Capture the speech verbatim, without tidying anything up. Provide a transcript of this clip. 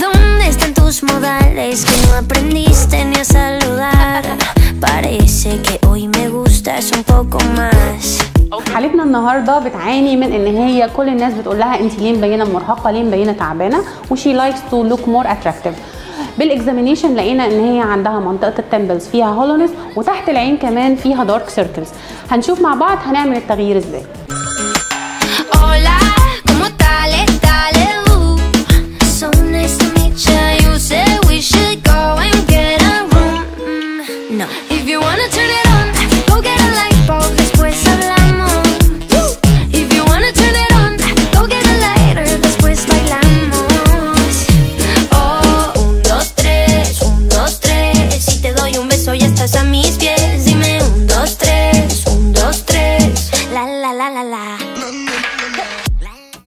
¿Dónde están tus modales que no aprendiste ni a saludar? Parece que hoy me gustas un poco más. حالتنا النهارده بتعاني من ان هي كل الناس بتقول لها انت ليه مبينه مرهقه، ليه مبينه تعبانه، وشي لايكس تو لوك مور اتراكتيف. بالاكزامينيشن لقينا ان هي عندها منطقه التمبلز فيها هولونس، وتحت العين كمان فيها دارك سيركلز. هنشوف مع بعض هنعمل التغيير ازاي.